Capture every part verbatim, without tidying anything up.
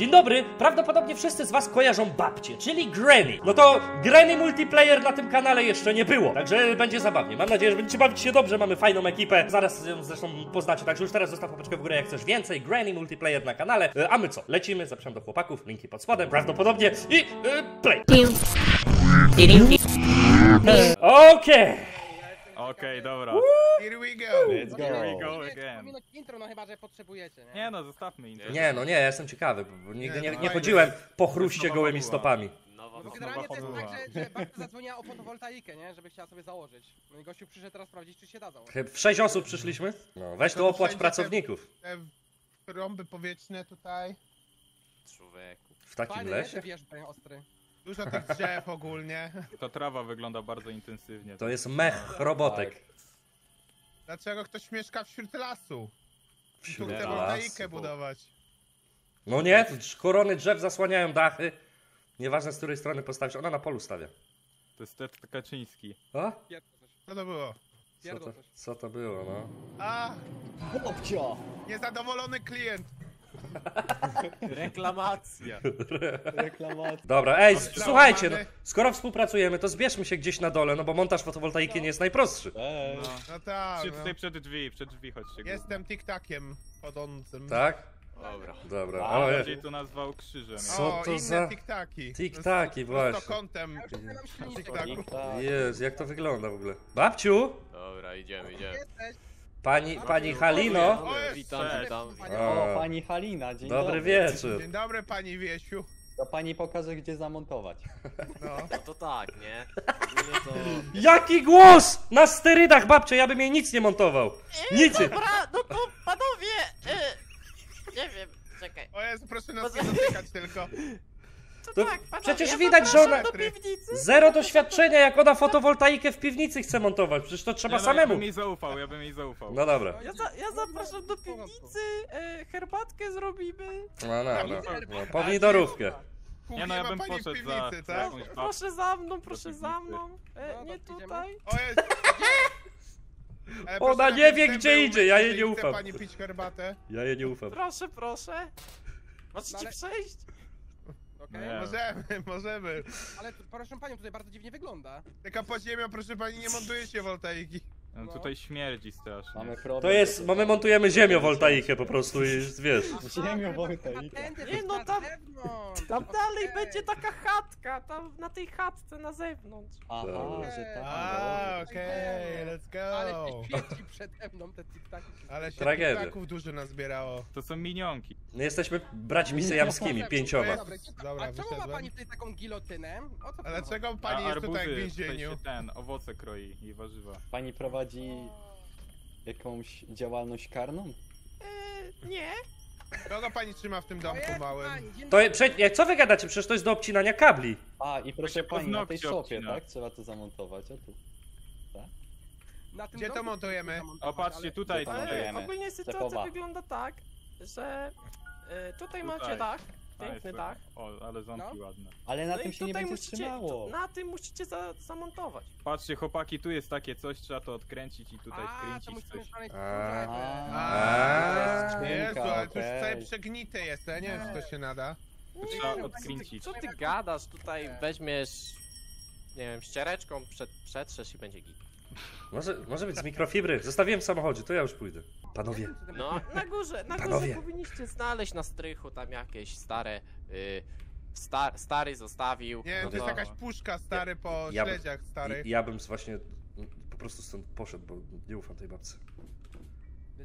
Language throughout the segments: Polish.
Dzień dobry, prawdopodobnie wszyscy z was kojarzą babcię, czyli Granny. No to Granny Multiplayer na tym kanale jeszcze nie było, także będzie zabawnie. Mam nadzieję, że będziecie bawić się dobrze, mamy fajną ekipę, zaraz ją zresztą poznacie, także już teraz zostaw łapeczkę w górę, jak chcesz więcej Granny Multiplayer na kanale. A my co? Lecimy, zapraszam do chłopaków, linki pod spodem prawdopodobnie i yy, play. Okej. Okej, okay, dobra. Here we go. Let's go. Here we go again. Intro, no chyba, że potrzebujecie, nie? Nie no, zostawmy intro. Nie no, nie, ja jestem ciekawy, bo nigdy nie, nie, nie chodziłem po chruście gołymi stopami. Bo generalnie to jest tak, że, że babka zadzwoniła o fotowoltaikę, nie? Żeby chciała sobie założyć. No i gościu przyszedł teraz sprawdzić, czy się da założyć. Chyba w sześć osób przyszliśmy? No, weź tu opłać pracowników. Te, te rąby powietrzne tutaj. Człowieku. W takim Panie, lesie? Wierzbę, ostry. Dużo tych drzew ogólnie. Ta trawa wygląda bardzo intensywnie. To jest mech, robotek. Tak. Dlaczego ktoś mieszka wśród lasu? Wśród tu chce woltaikę budować. No nie, korony drzew zasłaniają dachy. Nieważne z której strony postawisz, ona na polu stawia. To jest Ted Kaczyński. O? Co to było? Co to, co to było, no? A! Chłopcia! Niezadowolony klient. Reklamacja. Reklamacja. Dobra, ej, słuchajcie, no, skoro współpracujemy, to zbierzmy się gdzieś na dole, no bo montaż fotowoltaiki no. nie jest najprostszy. Ej. No, no tak. Przed, no. przed drzwi, przed drzwi chodźcie. Jestem TikTokiem chodzącym. Tak? Dobra. Dobra. A bardziej to nazwał krzyżem. Co to za tiktaki? Tiktaki właśnie. Prostokątem. Jezu, jak to wygląda w ogóle? Babciu? Dobra, idziemy, idziemy. Pani, pani Halino? Witam, witam. O, pani Halina, dzień dobry. Dobry wieczór. Dzień dobry, pani Wiesiu. To pani pokaże, gdzie zamontować. No, no to tak, nie? To... Jaki głos! Na sterydach, babcie, ja bym jej nic nie montował. Nic. Dobra, no to panowie... Y, nie wiem, czekaj. O Jezu, proszę nas nie dotykać tylko. To to tak, panowie, przecież widać, że ona zero doświadczenia, jak ona fotowoltaikę w piwnicy chce montować, przecież to trzeba nie, no, samemu. Ja bym jej zaufał, ja bym jej zaufał. No dobra. Ja, za, ja zapraszam do piwnicy, e, herbatkę zrobimy. No, no, no, no. Pomidorówkę. Nie no, ja bym poszedł piwnicy, za... Tak? No, proszę za mną, proszę za mną, e, nie tutaj. Ona nie wie gdzie idzie, ja jej nie ufam. Pani pić herbatę? Ja jej nie ufam. Proszę, proszę. Możecie przejść? Okay. Nie. Możemy, możemy. Ale proszę panią, tutaj bardzo dziwnie wygląda. Taka podziemia, proszę pani, nie montuje się woltaiki. No, no. Tutaj śmierdzi strasznie. Mamy problem, to jest, bo my montujemy ziemiowoltaikę po prostu i wiesz. Ziemiowoltaikę. Nie no, tam, tam dalej będzie taka chatka, tam na tej chatce na zewnątrz. Aha, okay. Że tam. A, okej, okay, let's go. Ale świeci przede mną te tiktaki. Ale się tiktaków dużo nazbierało. To są minionki. My jesteśmy braćmi sejamskimi, pięcioma. Dobra, a czemu ma pani tutaj taką gilotynę? O co? Ale dlaczego pani a, jest arbuzy, tutaj w więzieniu? Tutaj ten, owoce kroi i warzywa. Pani prowadzi jakąś działalność karną? Eee, nie. Kogo pani trzyma w tym domku małym? To, co wy gadacie? Przecież to jest do obcinania kabli. A, i proszę pani, na tej szopie, tak? Trzeba to zamontować, o tu. Tak? Na tym gdzie to montujemy? O, patrzcie, tutaj to montujemy. Ogólnie sytuacja wygląda tak, że y, tutaj macie dach. Piękny dach. O, ale zamki no. ładne. Ale na no tym się nie będzie musicie, trzymało. Na tym musicie za, zamontować. Patrzcie chłopaki, tu jest takie coś, trzeba to odkręcić i tutaj wkręcić coś. Jezu, ale to już całe przegnite jest, nie wiem czy to się nada. To trzeba odkręcić. Co ty gadasz tutaj? Weźmiesz, nie wiem, ściereczką, przetrzesz i będzie git. Może, może być z mikrofibry. Zostawiłem w samochodzie, to ja już pójdę. Panowie. No, na górze, na Panowie. górze powinniście znaleźć na strychu tam jakieś stare... Y, sta, stary zostawił. Nie, no to jest jakaś puszka stary ja, po ja śledziach stary. Ja, ja bym właśnie po prostu stąd poszedł, bo nie ufam tej babce.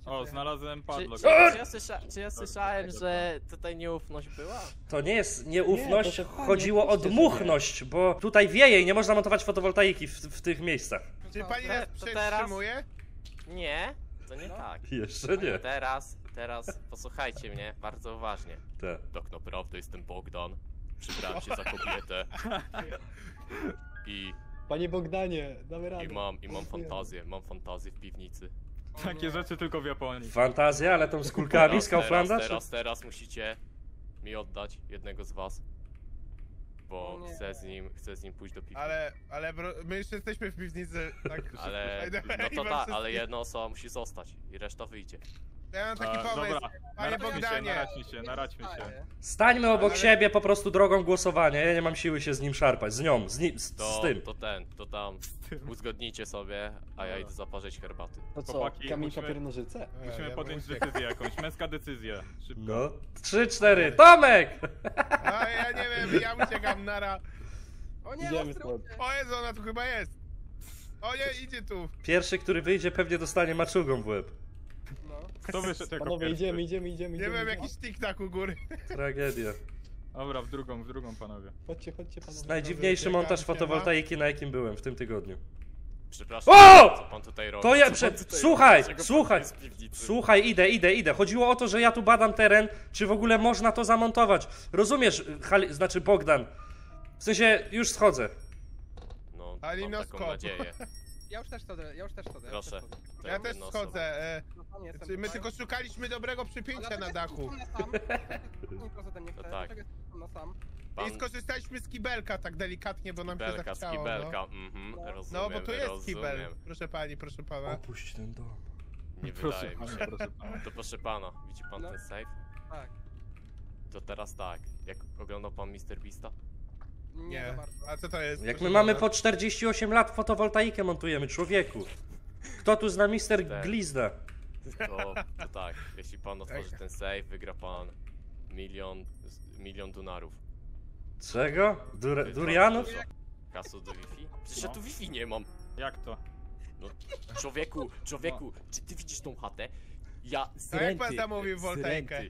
O, znalazłem padlock. Czy, czy, czy, ja, słysza, czy ja słyszałem, że tutaj nieufność była? To nie jest nieufność, nie, chodziło o dmuchność, bo tutaj wieje i nie można montować fotowoltaiki w, w tych miejscach. Czy pani nas przetrzymuje? Nie, to nie no. tak. Jeszcze nie. Teraz, teraz posłuchajcie mnie bardzo uważnie. Te. Tak naprawdę jestem Bogdan, przybrałem się za kobietę i... Panie Bogdanie, damy radę. I mam, i mam fantazję, mam fantazję w piwnicy. Takie rzeczy tylko w Japonii. Fantazja, ale tam z kulkami z Kauflanda? Teraz, teraz, teraz musicie mi oddać jednego z was. Bo chcę z nim, chcę z nim pójść do piwnicy. Ale, ale bro, my jeszcze jesteśmy w piwnicy. Tak, ale, no to tak, ale jedna osoba musi zostać i reszta wyjdzie. Ja mam taki pomysł. Dobra. Panie Bogdanie. Naradźmy się, naradźmy się. Stańmy obok siebie po prostu drogą głosowania. Ja nie mam siły się z nim szarpać. Z nią, z nim, z, to, z tym. To ten, to tam. Uzgodnijcie sobie, a ja idę zaparzyć herbaty. To co? Chłopaki, kamień, papier, nożyce? Musimy podjąć decyzję jakąś, męska decyzja. Szybko. No. Trzy, cztery. Tomek! A ja nie wiem, ja uciekam nara. O nie, o Jezu, ona tu chyba jest. O nie, idzie tu. Pierwszy, który wyjdzie, pewnie dostanie maczugą w łeb. Kto wyszedł jako panowie, pierwszy? Idziemy, idziemy, idziemy. Nie wiem, jakiś TikTok u góry. Tragedia. Dobra, w drugą, w drugą panowie. Chodźcie, chodźcie panowie. Najdziwniejszy montaż fotowoltaiki, na jakim byłem w tym tygodniu. Przepraszam, o! Co pan tutaj robi? To ja przed... Słuchaj, słuchaj, słuchaj, idę, idę, idę. Chodziło o to, że ja tu badam teren, czy w ogóle można to zamontować. Rozumiesz, Hali... znaczy Bogdan. W sensie, już schodzę. No, mam taką nadzieję. Ja już też schodzę, ja już też schodzę. Proszę. Ja też schodzę. E, no, my tylko szukaliśmy dobrego przypięcia na dachu. No tak. I skorzystaliśmy z kibelka tak delikatnie, bo nam się zachciało. Kibelka, mhm, rozumiem. No bo tu jest kibel. Proszę pani, proszę pana. Opuść ten dom. Nie wydaje mi się. To proszę pana, widzi pan ten safe? Tak. To teraz tak, jak oglądał pan mister Vista? Nie, a co to jest? Jak my mamy po czterdzieści osiem lat fotowoltaikę montujemy, człowieku. Kto tu zna mister Ten. Glizda? To, to tak, jeśli pan otworzy ten safe, wygra pan milion, milion dunarów. Czego? Dur Durianów? Kasu do Wi-Fi? Przecież ja tu Wi-Fi nie mam. Jak to? No, człowieku, człowieku, no. Czy ty widzisz tą chatę? Ja z renty, jak pan zamówił woltaikę?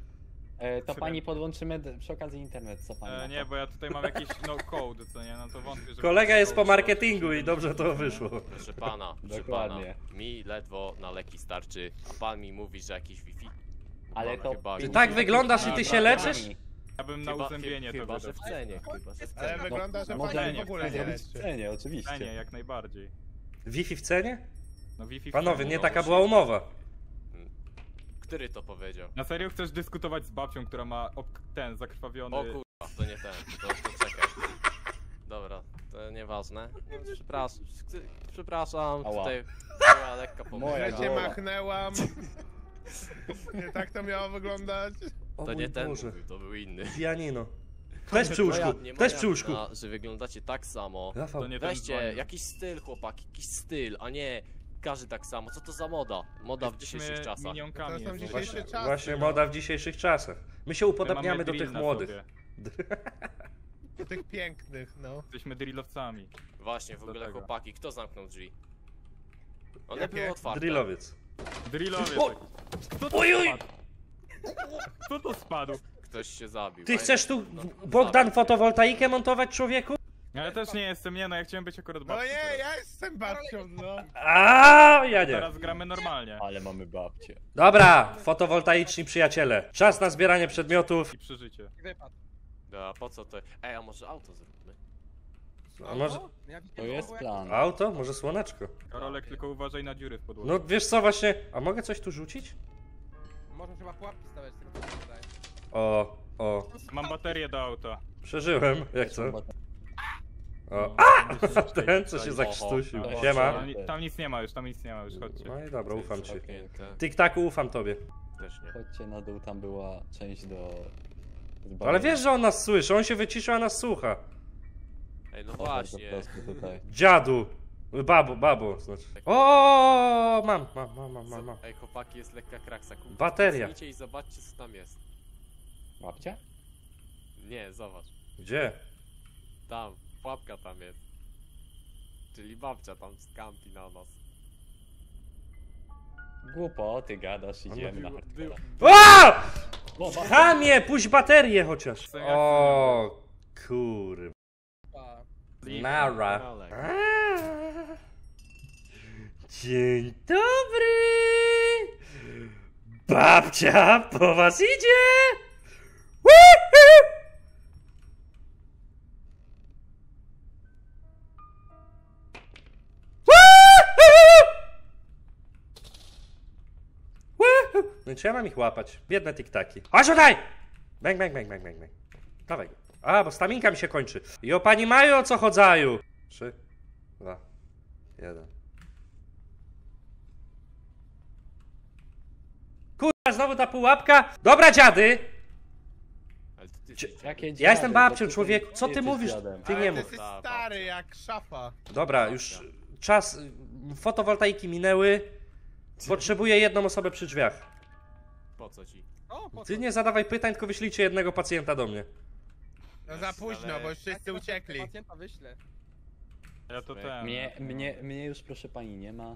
E, to pani podłączymy przy okazji internet, co pani? E, nie, bo ja tutaj mam jakiś no-code, co nie, no to wątpię, że... Kolega jest po marketingu i dobrze to wyszło. Proszę pana, proszę pana, mi ledwo na leki starczy, a pan mi mówi, że jakiś Wi-Fi. Ale to... Chyba... Czy tak wyglądasz i ty się leczysz? Ja bym na uzębienie to chyba, że w cenie, chyba, że w cenie. Ale wygląda, że pani w ogóle nie leczy. W cenie, oczywiście. W cenie, jak najbardziej. Wi-Fi w cenie? No Wi-Fi w cenie. Panowie, nie taka była umowa. Który to powiedział? Na serio chcesz dyskutować z babcią, która ma ten zakrwawiony... O kurwa, to nie ten, to, to czekaj. Dobra, to nieważne. Przepraszam, przepraszam, Ała. tutaj była lekka pomyłka. Ja cię machnęłam. Nie tak to miało wyglądać. To nie ten mówił, to był inny. Pianino. Też przy łóżku, też przy łóżku. Że wyglądacie tak samo. Rafał. To nie Weźcie, ten jakiś styl chłopaki, jakiś styl, a nie... Każdy tak samo. Co to za moda? Moda w dzisiejszych czasach. To są dzisiejsze czasy. Właśnie moda w dzisiejszych czasach. My się upodabniamy do tych młodych. Do tych pięknych, no. Jesteśmy drillowcami. Właśnie, w ogóle chłopaki. Kto zamknął drzwi? One były otwarte. Drillowiec. Drillowiec. Ojuj! Kto to spadł? Ktoś się zabił. Ty chcesz tu, Bogdan, fotowoltaikę montować, człowieku? Ja też nie jestem, nie no, ja chciałem być akurat babcią. No nie, ja jestem babcią, no. Aaaa, ja nie. Teraz gramy normalnie. Ale mamy babcię. Dobra, fotowoltaiczni przyjaciele. Czas na zbieranie przedmiotów. I przeżycie. Da, po co to? Ej, a może auto zrobimy? A może... To jest plan. Auto? Może słoneczko? Karolek, tylko uważaj na dziury w podłodze. No wiesz co, właśnie... A mogę coś tu rzucić? Można chyba pułapki stawiać, tylko co wydaje. O, o. Mam baterię do auta. Przeżyłem, jak co? O, a! Ten, co się zakrztusił. Siema. Tam nic nie ma już, tam nic nie ma już, chodźcie. No i dobra, ufam ci. TikToku, ufam tobie. Też nie. Chodźcie na dół, tam była część do... Ale wiesz, że on nas słyszy, on się wyciszył, a nas słucha. Ej, no właśnie. Dziadu. Babo, babo, znaczy. O, mam, mam, mam, mam, mam. Ej, chłopaki, jest lekka kraksa. Bateria. Idźcie i zobaczcie, co tam jest. Łapcie? Nie, zobacz. Gdzie? Tam. Babka tam jest. Czyli babcia tam skampi na nas. Głupoty gadasz, idziemy na hardcore. O! Chamie, puść baterię chociaż. O kurwa. Nara. Dzień dobry. Babcia po was idzie. No czy ja mam ich łapać? Biedne tiktaki. Chodź tutaj! Bęk, bęk, bęk, bęk, bęk, bęk. Dawaj. A, bo staminka mi się kończy. I o pani Maju, o co chodzaju? Trzy, dwa, jeden. Kur... znowu ta pułapka. Dobra, dziady! Czy, ja jestem babcią, człowieku. Co ty mówisz? Ty nie mów. Ty jesteś stary jak szafa. Dobra, już czas. Fotowoltaiki minęły. Potrzebuję jedną osobę przy drzwiach. Po co ci? Ty nie zadawaj pytań, tylko wyślijcie jednego pacjenta do mnie. No za późno, bo już wszyscy uciekli. Pacjenta wyślę. Ja to ten. Mnie, mnie, mnie już proszę pani nie ma.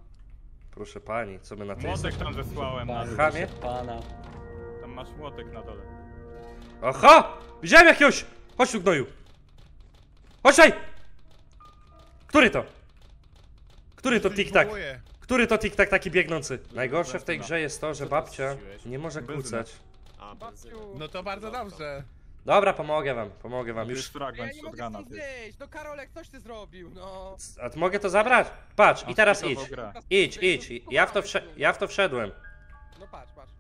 Proszę pani, co my na tym? Młotek tam zesłałem na chamie. Tam masz młotek na dole. Aha! Widziałem jakiegoś! Chodź tu, gnoju! Chodź tutaj! Który to? Który to TikTok? Który to TikTok taki biegnący? Najgorsze w tej grze jest to, że babcia nie może kłócać. No to bardzo dobrze. Dobra, pomogę wam, pomogę wam. Już fragment shotguna. No Karolek, coś ty zrobił, no. A ty mogę to zabrać? Patrz, i teraz idź. Idź, idź. Ja w to, ja w to wszedłem. No patrz, patrz.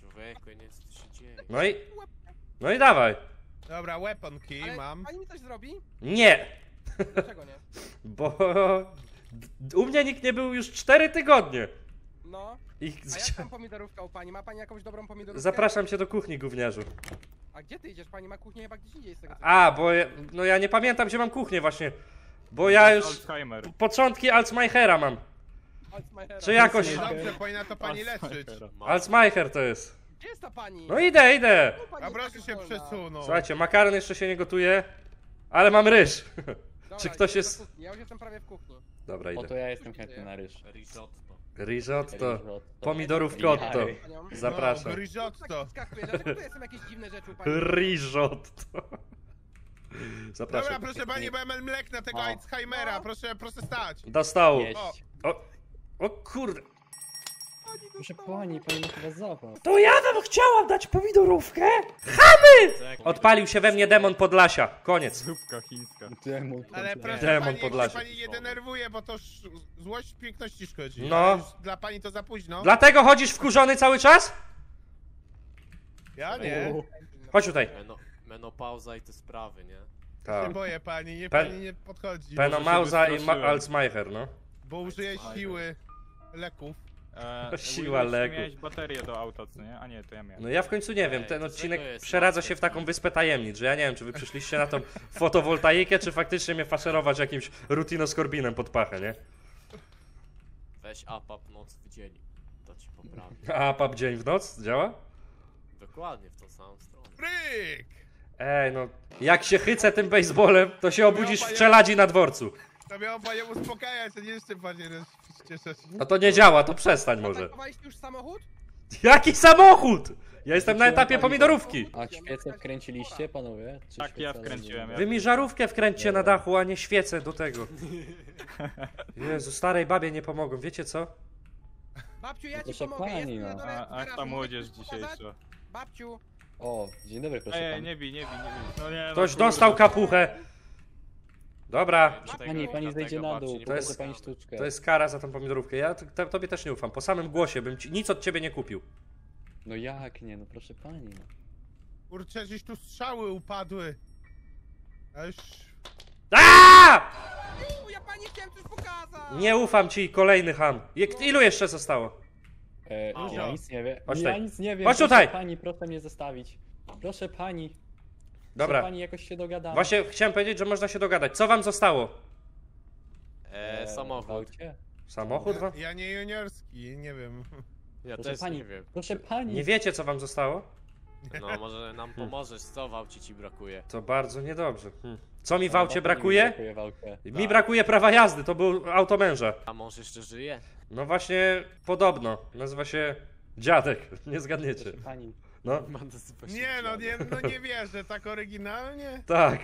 Człowieku, nie co się dzieje. No i... No i dawaj. Dobra, weapon key mam. Pani mi coś zrobi? Nie. Dlaczego nie? Bo... U mnie nikt nie był już cztery tygodnie. No. I... A jak tam pomidorówka u pani? Ma pani jakąś dobrą pomidorówkę? Zapraszam cię do kuchni, gówniarzu. A gdzie ty idziesz? Pani ma kuchnię chyba gdzieś indziej z tego. A, bo ja, no ja nie pamiętam, gdzie mam kuchnię właśnie. Bo ja już Alzheimer. Początki Alzmeihera mam. Alzmeihera. Czy jakoś... Dobrze, powinna to pani leczyć. Alzmeiher to jest. Gdzie jest ta pani? No idę, idę. A proszę się przesunął. Słuchajcie, makaron jeszcze się nie gotuje, ale mam ryż. Dobra, czy ktoś jest... Ja już jestem prawie w kuchni. Dobra, idę. Oto ja jestem chętny na ryż. Risotto. Risotto. Pomidorówkotto. Zapraszam. Risotto. Dlaczego to są jakieś dziwne rzeczy u pani? Risotto. Zapraszam. Dobra, proszę pani, bo M L mlek na tego Alzheimera. Proszę, proszę stać. Dostał. O, o kurde. Proszę pani, pani ma chyba zapach. To ja tam chciałam dać pomidorówkę? Chamy! Odpalił się we mnie demon Podlasia. Koniec. Zupka chińska. Demon Podlasia. Ale proszę demon pani, Podlasia. Pani nie denerwuje, bo to złość piękności szkodzi. No. Dla pani to za późno. Dlatego chodzisz wkurzony cały czas? Ja nie. Chodź tutaj. Menopauza i te sprawy, nie? Tak. Ja się boję pani, nie, Pen pani nie podchodzi. Penomauza i Alzheimer, no. Bo użyję siły leków. Eee, Siła legu. Miałeś baterię do auta, co nie? A nie, to ja miałem. No ja w końcu nie wiem, ten odcinek przeradza się w taką wyspę tajemnic, że ja nie wiem, czy wy przyszliście na tą fotowoltaikę, czy faktycznie mnie faszerować jakimś rutinoskorbinem pod pachę, nie? Weź apap noc w dzień, to ci poprawi. Apap dzień w noc? Działa? Dokładnie, w tą samą stronę. Ryk! Ej, no, jak się chycę tym baseballem, to się obudzisz w czeladzi na dworcu. To miało panie uspokajać, a nie jeszcze panie cieszyć. No to nie działa, to przestań może. Zatankowaliście już samochód? Jaki samochód? Ja jestem na etapie pomidorówki. A świecę wkręciliście, panowie? Czy tak, ja wkręciłem. Wy mi żarówkę wkręćcie na dachu, a nie świecę do tego. Jezu, starej babie nie pomogą, wiecie co? Babciu, ja ci pomogę, jestem na dole. Ach, ta młodzież dzisiejsza. Babciu. O, dzień dobry, proszę pana. Ej, nie bij, nie bij, nie bij. Ktoś dostał kapuchę. Dobra. Pani, pani zejdzie na dół, to jest, pani sztuczkę. To jest kara za tą pomidorówkę. Ja to, tobie też nie ufam. Po samym głosie bym ci, nic od ciebie nie kupił. No jak nie, no proszę pani. Kurczę, gdzieś tu strzały upadły. A już... Aaaa! Ja pani chciałem coś pokazać. Nie ufam ci, kolejny ham. Ilu jeszcze zostało? E, ja nic nie wiem. Ja nic nie wiem. Chodź tutaj. Proszę pani, proszę mnie zostawić. Proszę pani. Dobra. Pani jakoś się dogadała. Właśnie chciałem powiedzieć, że można się dogadać. Co wam zostało? Eee, samochód. Samochód wam? Ja, ja nie juniorski, nie wiem. Ja proszę też pani, nie wiem. Proszę pani. Nie wiecie, co wam zostało? No, może nam pomożesz, co w aucie ci brakuje. To bardzo niedobrze. Hmm. Co mi w aucie brakuje? Mi brakuje, w aucie. Mi tak. brakuje prawa jazdy, to był auto męża. A mąż jeszcze żyje? No właśnie, podobno. Nazywa się dziadek, nie zgadniecie. Proszę pani. No. Nie no, nie, no nie wierzę, tak oryginalnie? Tak.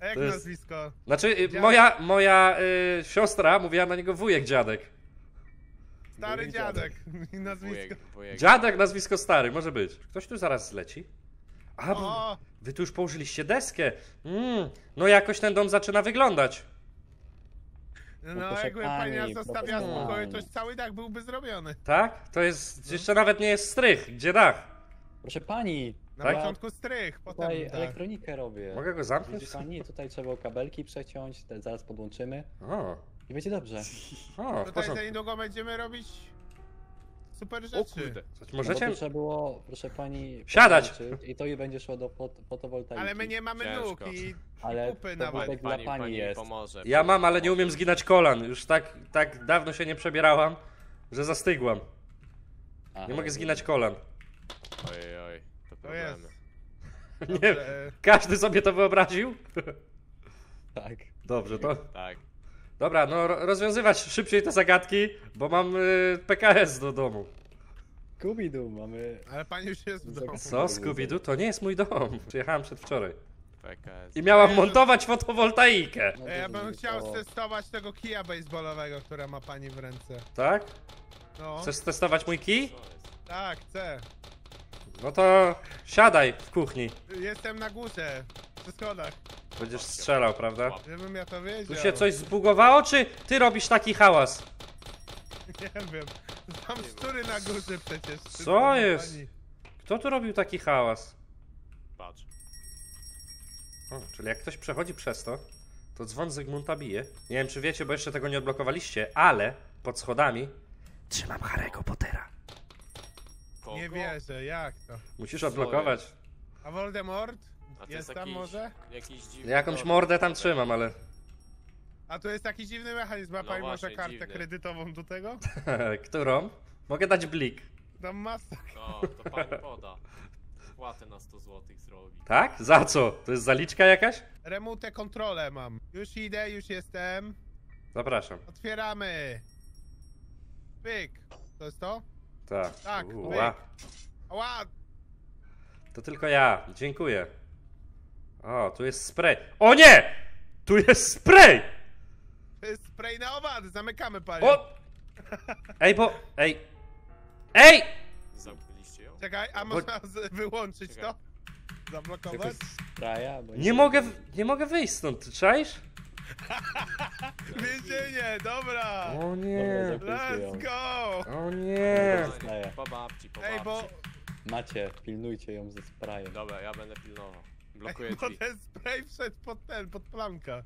A jak jest... nazwisko? Znaczy, dziadek? moja, moja y, siostra mówiła na niego wujek dziadek. Stary wujek dziadek, dziadek. I nazwisko. Wujek, wujek. Dziadek, nazwisko stary, może być. Ktoś tu zaraz zleci? A, bo wy tu już położyliście deskę. Mm, no jakoś ten dom zaczyna wyglądać. No, jakby pani zostawiała spokoju, to cały dach byłby zrobiony. Tak? To jest, jeszcze nawet nie jest strych. Gdzie dach? Proszę pani. Na tak? początku strych, potem tutaj dach. Elektronikę robię. Mogę go zamknąć? Widzisz pani, tutaj trzeba kabelki przeciąć, te zaraz podłączymy. O. I będzie dobrze. O, tutaj za niedługo będziemy robić super rzeczy. O kurde. Możecie? No, proszę było, proszę pani... Siadać! I to i będzie szło do fotowoltaiki. Ale my nie mamy Ciężko. nóg i, i kupy nawet. Pani, dla pani, pani jest. Pomoże, ja mam, ale nie umiem zginać kolan. Już tak, tak dawno się nie przebierałam, że zastygłam. Aha. Nie mogę zginać kolan. Ojej, oj, to problemy. To nie, Dobrze. Każdy sobie to wyobraził? Tak. Dobrze, to? Tak. Dobra, no rozwiązywać szybciej te zagadki, bo mam y, P K S do domu. Scooby-Doo mamy... Ale pani już jest w domu. Co? Scooby-Doo? To nie jest mój dom. Przyjechałem przedwczoraj. P K S. I miałam montować fotowoltaikę. No, ja bym chciał testować tego kija baseballowego, który ma pani w ręce. Tak? No. Chcesz testować mój kij? Tak, chcę. No to siadaj w kuchni. Jestem na górze, przy schodach. Będziesz strzelał, prawda? Żebym ja to wiedział. Tu się coś zbugowało, czy ty robisz taki hałas? Nie wiem. Tam szczury na górze przecież. Co jest? Pani. Kto tu robił taki hałas? Patrz. O, czyli jak ktoś przechodzi przez to, to dzwon Zygmunta bije. Nie wiem, czy wiecie, bo jeszcze tego nie odblokowaliście, ale pod schodami trzymam Harry'ego Pottera. Kogo? Nie wierzę, jak to? Musisz odblokować. A Voldemort? A to jest, jest tam jakiś, może? Jakiś dziwny Jakąś mordę tam trzymam, ale... A tu jest taki dziwny mechanizm, ma no pani właśnie, może kartę dziwny. kredytową do tego? Którą? Mogę dać blik. Dam masę. No, to pani poda. Płatę na sto złotych zrobi. Tak? Za co? To jest zaliczka jakaś? Remute kontrolę mam. Już idę, już jestem. Zapraszam. Otwieramy. Pyk. To jest to? Tak. Tak, Uu, pyk. Ła. Ła. To tylko ja. Dziękuję. O, tu jest spray. O nie! Tu jest spray! To jest spray na owady, zamykamy panią. O! Ej, bo... Ej! Ej! Zamknęliście ją? Czekaj, a bo... można wyłączyć Czekaj. to? Zablokować? Spraya, bo nie, nie mogę... Nie mogę wyjść stąd, czaisz? Więzienie, dobra! O nie! Let's go! O nie! Po babci, po babci. Ej, bo... Macie, pilnujcie ją ze sprayem. Dobra, ja będę pilnował. Blokuję Ej, bo drzwi. ten spray wszedł pod ten, pod plamkę.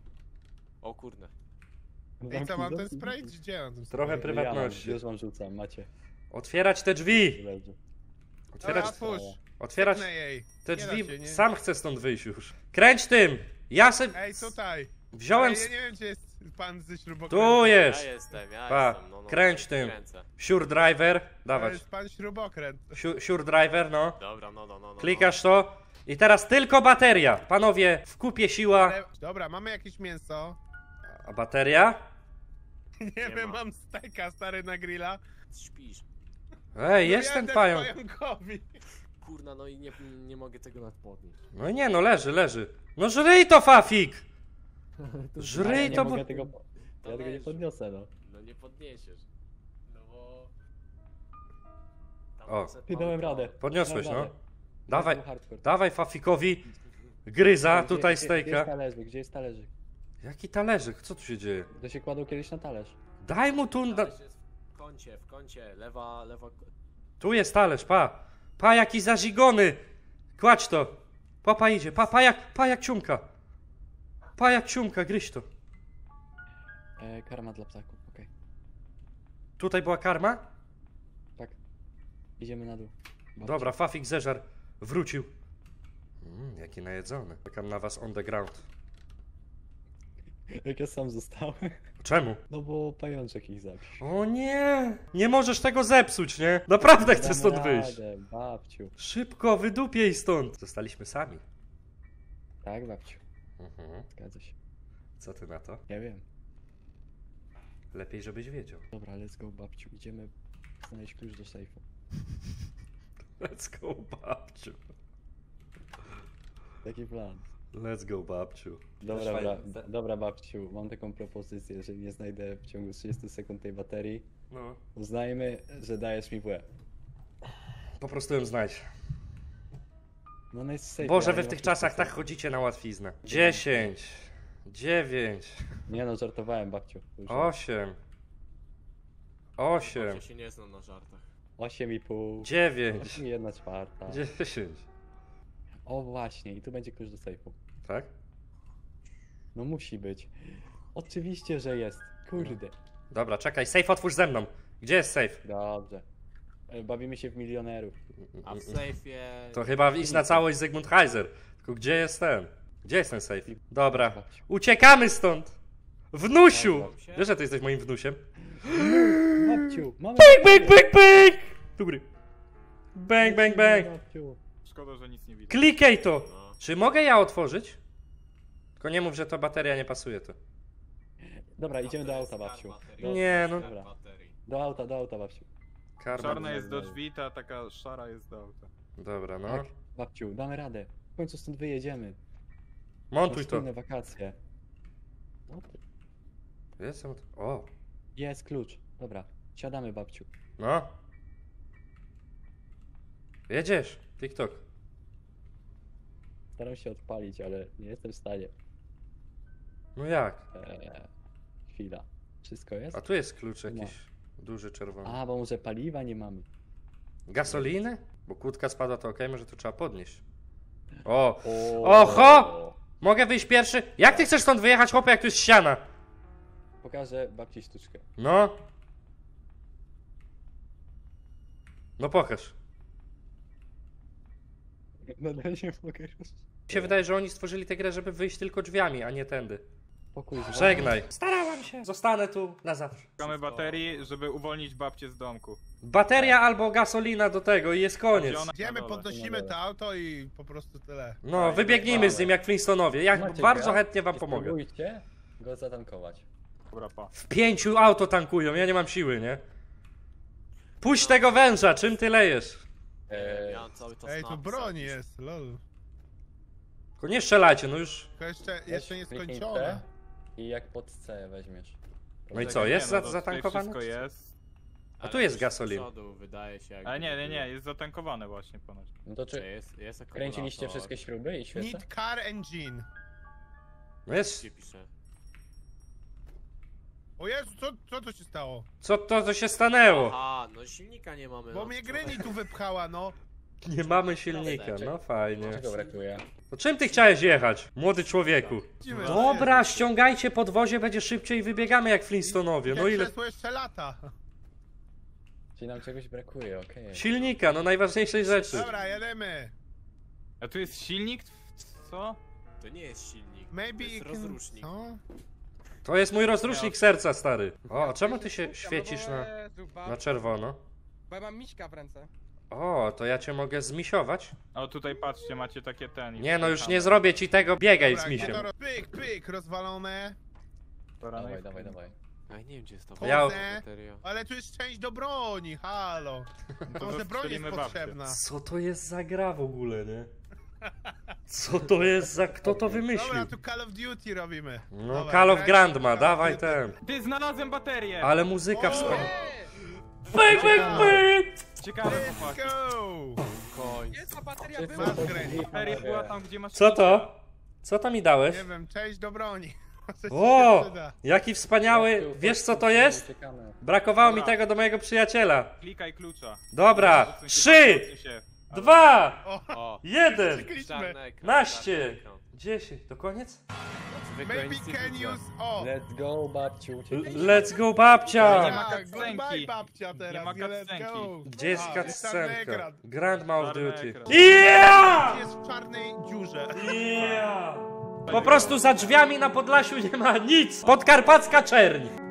O kurde. I co, mam ten spray? Gdzie mam ten spray? Trochę prywatności. Ja już wam rzucam, macie. Otwierać te drzwi! Otwierać, Dobra, otwierać te drzwi, się, sam chcę stąd wyjść już. Kręć tym! Ja se... Ej, tutaj! Wziąłem... Ej, ja nie wiem, gdzie jest pan ze śrubokrętem. Tu jest! Ja jestem, ja pa. jestem. No, no, kręć tym. Sure driver, dawać. To jest pan śrubokręt. Sure driver, no. Dobra, no, no, no. Klikasz to. I teraz tylko bateria. Panowie, w kupie siła. Ale, dobra, mamy jakieś mięso. A bateria? Nie, nie wiem, ma. mam steka stary na grilla. Śpisz. Ej, no jest ten pająk. Kurna, no i nie, nie mogę tego nadpodnieść. No nie, no leży, leży. No żryj to, Fafik! Żryj ja to, bo... Tego... Ja tego nie podniosę, no. No nie podniesiesz. No bo... Tam o. Ty dałem radę. Podniosłeś, no. Dawaj, dawaj Fafikowi gryza, gdzie, tutaj stejka. Gdzie jest talerzyk? Gdzie jest talerzyk? Jaki talerzyk? Co tu się dzieje? To się kładł kiedyś na talerz. Daj mu tu... Talerz jest w kącie, w kącie, lewa, lewa... Tu jest talerz, pa. Pa, jaki zazigony. Kładź to. Papa idzie, pa, pa jak, pa jak ciumka. Pa jak ciumka, gryź to. E, karma dla ptaków, okej. Okay. Tutaj była karma? Tak. Idziemy na dół. Babcie. Dobra, Fafik zeżar. Wrócił. Mm, jaki najedzony. Czekam na was on the ground. Jak ja sam zostałem. Czemu? No bo pajączek ich zabił. O nie! Nie możesz tego zepsuć, nie? Naprawdę chcę stąd radę, wyjść. babciu. Szybko, wydupiej stąd. Zostaliśmy sami. Tak, babciu. Mhm. Zgadza się. Co ty na to? Nie wiem. Lepiej, żebyś wiedział. Dobra, let's go, babciu. Idziemy znaleźć klucz do sejfu. Let's go, babciu. Taki plan. Let's go, babciu. Dobra, bra, dobra, babciu, mam taką propozycję, jeżeli nie znajdę w ciągu trzydziestu sekund tej baterii, no. uznajmy, że dajesz mi w łeb. Po prostu ją znajdź. No, no jest safe, Boże, wy w tych czasach tak chodzicie na łatwiznę. dziesięć, dziewięć. Nie no, żartowałem, babciu. osiem, osiem. Babciu się nie znam na żartach. osiem i pół. dziewięć, jedna czwarta. dziesięć. O właśnie, i tu będzie klucz do sejfu. Tak? No musi być. Oczywiście, że jest. Kurde. Dobra, czekaj, sejf otwórz ze mną. Gdzie jest sejf? Dobrze. Bawimy się w milionerów. A w sejfie... To chyba iść na całość Zygmunt Heiser. Tylko gdzie jest ten? Gdzie jest ten sejf? Dobra. Uciekamy stąd! Wnusiu! Wiesz, że ty jesteś moim wnusiem? Babciu! Pik, pik, pik, pik! Dobry. Bang, bang, bang! Szkoda, że nic nie widzę. Klikaj to! Czy mogę ja otworzyć? Tylko nie mów, że to bateria nie pasuje to. Dobra, idziemy do auta, babciu. Do... Nie, no. Dobra. Do auta, do auta, babciu. Karma czarna jest do drzwi, ta taka szara jest do auta. Dobra, no. Tak, babciu, damy radę. W końcu stąd wyjedziemy. Montuj to. Na wakacje. Jest, o. Jest klucz. Dobra, siadamy, babciu. No. Jedziesz, TikTok. Staram się odpalić, ale nie jestem w stanie. No jak? Eee, chwila. Wszystko jest? A tu jest klucz jakiś no. duży, czerwony. A, bo może paliwa nie mamy. Gasoliny? Bo kłódka spada, to okej, okay, może to trzeba podnieść. O! o. Oho! Mogę wyjść pierwszy? Jak ty chcesz stąd wyjechać, chłopie, jak tu jest ściana? Pokażę babci sztuczkę. No. No pokaż. Nadal nie mogę. Mi się wydaje, że oni stworzyli tę grę, żeby wyjść tylko drzwiami, a nie tędy. Pokój. Żegnaj. Starałam się. Zostanę tu na zawsze. Szukamy baterii, żeby uwolnić babcię z domku. Bateria albo gasolina do tego i jest koniec. Idziemy, podnosimy to auto i po prostu tyle. No, wybiegnijmy z nim jak Flintstonowie. Ja bardzo chętnie wam pomogę. Spróbujcie go zatankować. W pięciu auto tankują, ja nie mam siły, nie? Puść tego węża, czym ty lejesz? Eee, ja cały czas Ej, to broń jest, lol. Tylko nie strzelajcie, no już. To jeszcze, jeszcze nie skończone. I jak pod C weźmiesz. No i co, jest za, zatankowane? Wszystko jest. A tu jest gasolina. Ale nie, nie, nie, jest zatankowane właśnie ponoć. No to czy jest, jest kręciliście wszystkie śruby i świece? Need car engine. No jest. O Jezu, co, co to się stało? Co to, to się stanęło? Aha, no silnika nie mamy. Bo no, mnie Granny tu wypchała, no. Nie mamy silnika, no fajnie. Czego brakuje? To czym ty chciałeś jechać, młody człowieku? Dobra, ściągajcie podwozie, będzie szybciej i wybiegamy jak Flintstonowie. No ile... to jeszcze lata. Czyli nam czegoś brakuje, okej. Okay. Silnika, no najważniejszej rzeczy. Dobra, jedziemy. A tu jest silnik? Co? To nie jest silnik, Maybe to jest rozrusznik. Can... To jest mój rozrusznik serca, stary. O, a czemu ty się świecisz na, na czerwono? Bo ja mam miśka w ręce. O, to ja cię mogę zmisiować. O, tutaj patrzcie, macie takie ten... Nie no, już nie zrobię ci tego, biegaj z misiem. Pyk, pyk, rozwalone. Dawaj, dawaj, dawaj. A nie wiem, gdzie jest to. Ale tu jest część do broni, halo. Może broń jest potrzebna. Co to jest za gra w ogóle, nie? Co to jest za... Kto to wymyślił? Dobra, tu Call of Duty robimy. No, Dobra, Call of Grandma, dawaj ten. Ty, znalazłem baterię. Ale muzyka wspaniała. Pyk, pyk, pyk! Ciekawe, chłopaki. Gdzie ta bateria była? Bateria była tam, gdzie masz... Co to? Co to mi dałeś? Nie wiem, część do broni. O! Jaki wspaniały... Wiesz co to jest? Brakowało mi tego do mojego przyjaciela. Klikaj klucza. Dobra, trzy! Dwa! O, jeden! Naście! Dziesięć! To koniec? Maybe can use all. Let's go, babciu! Let's go, babcia! Nie ma kaccenki! babcia teraz! Nie ma kaccenki! Gdzie jest kaccenka? Grandma of Duty! Yeah! Jest w czarnej dziurze! Yeah! Po prostu za drzwiami na Podlasiu nie ma nic! Podkarpacka czerń!